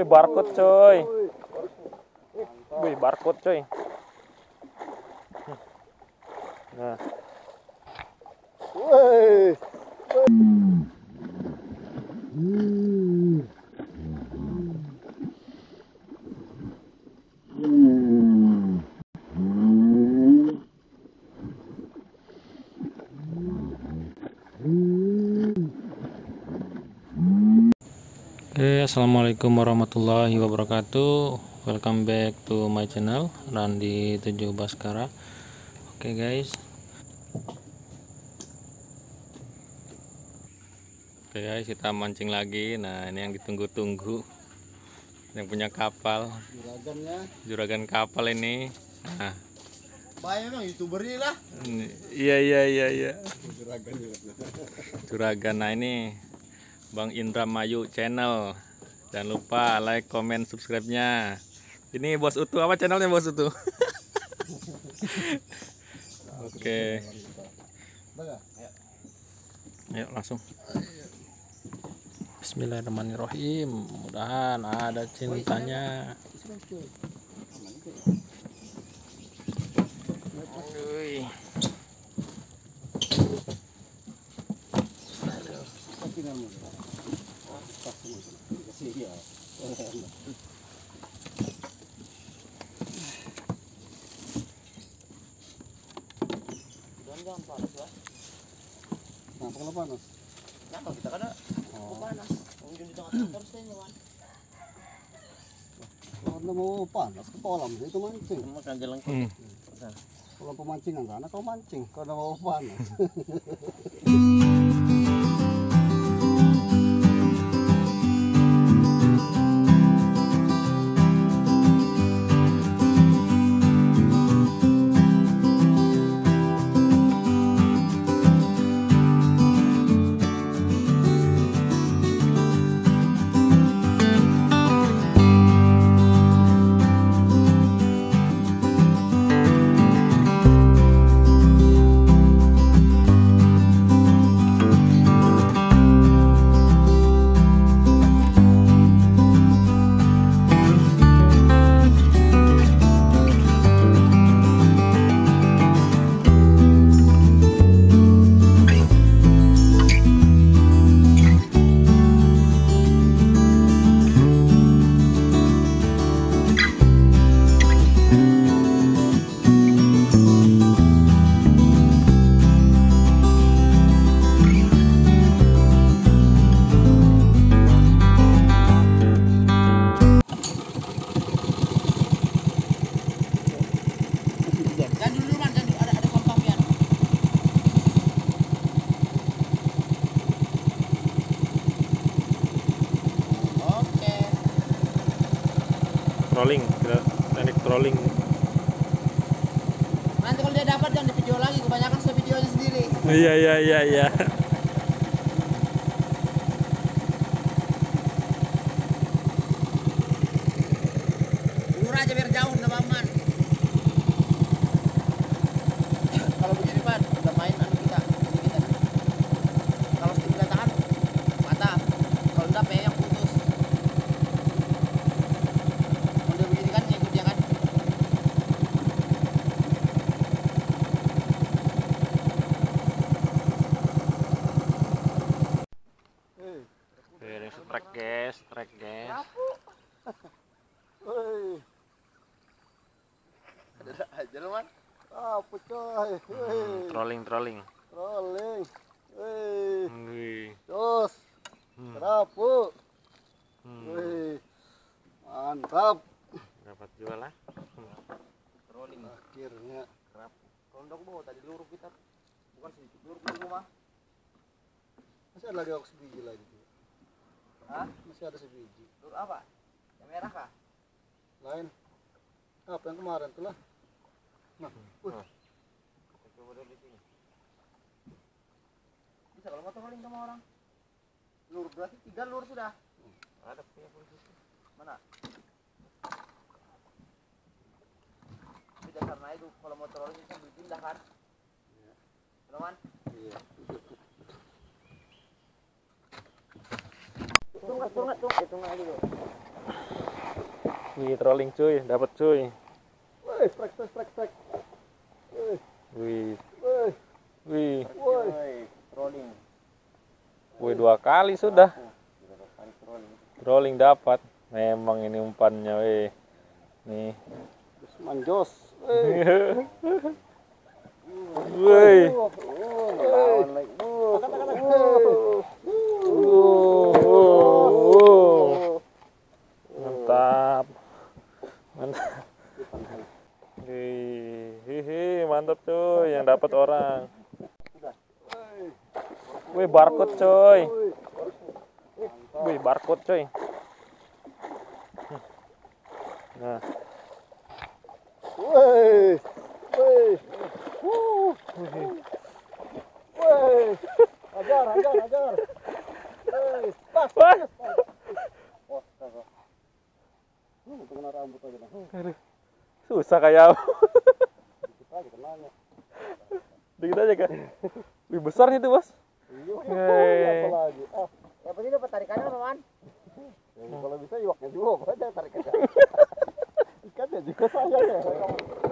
Wih, barcode coy. Wih, barcode coy. Nah. Wih. Oke, assalamualaikum warahmatullahi wabarakatuh. Welcome back to my channel Randy 7 Baskara. Oke guys. Oke guys, kita mancing lagi. Nah, ini yang ditunggu-tunggu. Yang punya kapal. Juragan kapal ini. Nah. Bayang dong YouTubernya lah. Iya. Juragan. Nah, ini Bang Indra Mayu channel, jangan lupa like, comment, subscribe-nya. Ini Bos Utu, apa channelnya Bos Utu? Oke. Ayo langsung. Bismillahirrahmanirrahim. Mudah-mudahan ada cintanya. Panas. Nah, kalau kita kan panas. Ujung di tengah terus teman. Kalau mau panas ke kolam itu mancing. Makan jalan ke. Kalau pemancingan sana kau mancing kalau mau panas. Trolling, teknik trolling. Nanti kalau dia dapat jangan di video lagi, kebanyakan sudah videonya sendiri. Iya. Lur aja biar jauh, udah aman. Kalau begini Pan, udah main anu kita. Kalau tidak tahan, patah. Kalau enggak peyang. Trek guys. Woi. Ada aja lu, Man. Apa coy? Trolling. Woi. Jos. Rapu. Woi. Mantap. Dapat jual lah. Trolling akhirnya. Rapu. Kondok bawa tadi luruk kita. Bukan sedikit luruk rumah. Masih ada lagi oks biji lagi. Hah? Masih ada sebiji. Lur apa? Yang merah kah? Lain. Apa yang kemarin tuh lah. Nah, coba dulu di sini. Bisa kalau motor rolling sama orang. Lur berarti 3 lur sudah. Ada punya polisi. Mana? Bisa karena itu kalau motor rolling itu sambil pindah kan. Iya. Teman? Iya. Tunggu aja dulu. Wih, trolling cuy, dapat cuy. Wih, strike. Wih. Trolling. Wih, dua kali sudah. Trolling dapat. Memang ini umpannya, wih. Nih. Manjos. Wih. Mantap. Mantap cuy, yang dapat orang. Wih, barcode cuy. Wih, barcode cuy. Nah. Ajar. Susah kayak dikit aja kan. Lebih besar nih tuh bos. Yang penting dapat tarikannya teman. Kalau bisa iwaknya juga, tarikannya. Ikannya juga sayang ya.